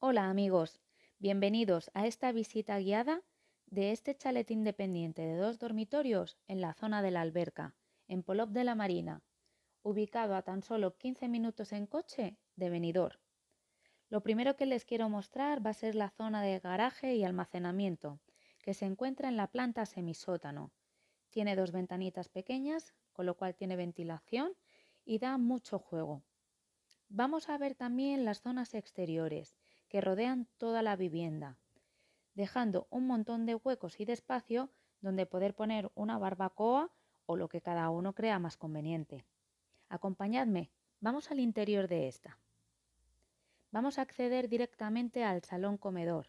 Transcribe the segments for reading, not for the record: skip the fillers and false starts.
Hola amigos, bienvenidos a esta visita guiada de este chalet independiente de 2 dormitorios en la zona de la Alberca, en Polop de la Marina, ubicado a tan solo 15 minutos en coche de Benidorm. Lo primero que les quiero mostrar va a ser la zona de garaje y almacenamiento, que se encuentra en la planta semisótano. Tiene 2 ventanitas pequeñas, con lo cual tiene ventilación y da mucho juego. Vamos a ver también las zonas exteriores, que rodean toda la vivienda, dejando un montón de huecos y de espacio donde poder poner una barbacoa o lo que cada uno crea más conveniente. Acompañadme, vamos al interior de esta. Vamos a acceder directamente al salón comedor.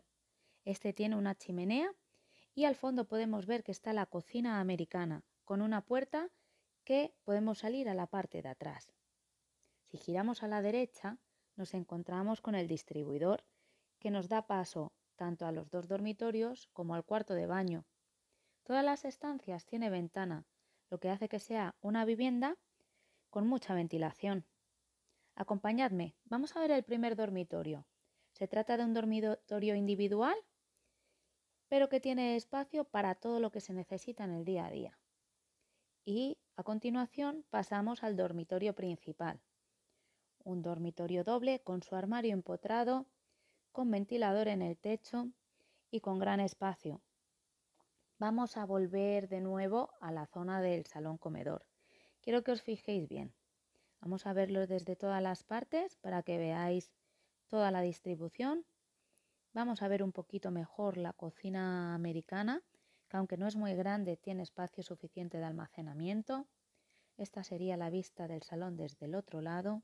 Este tiene una chimenea y al fondo podemos ver que está la cocina americana, con una puerta que podemos salir a la parte de atrás. Si giramos a la derecha, nos encontramos con el distribuidor, que nos da paso tanto a los 2 dormitorios como al cuarto de baño. Todas las estancias tienen ventana, lo que hace que sea una vivienda con mucha ventilación. Acompañadme, vamos a ver el primer dormitorio. Se trata de un dormitorio individual, pero que tiene espacio para todo lo que se necesita en el día a día. Y a continuación pasamos al dormitorio principal. Un dormitorio doble con su armario empotrado, con ventilador en el techo y con gran espacio. Vamos a volver de nuevo a la zona del salón comedor. Quiero que os fijéis bien. Vamos a verlo desde todas las partes para que veáis toda la distribución. Vamos a ver un poquito mejor la cocina americana, que aunque no es muy grande, tiene espacio suficiente de almacenamiento. Esta sería la vista del salón desde el otro lado.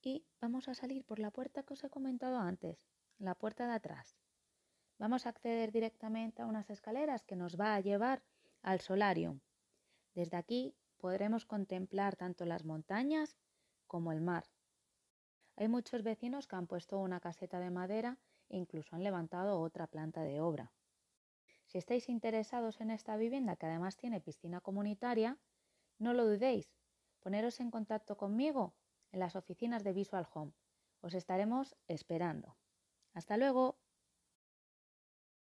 Y vamos a salir por la puerta que os he comentado antes, la puerta de atrás. Vamos a acceder directamente a unas escaleras que nos va a llevar al solárium. Desde aquí podremos contemplar tanto las montañas como el mar. Hay muchos vecinos que han puesto una caseta de madera e incluso han levantado otra planta de obra. Si estáis interesados en esta vivienda, que además tiene piscina comunitaria, no lo dudéis, poneros en contacto conmigo en las oficinas de Visual Home. Os estaremos esperando. ¡Hasta luego!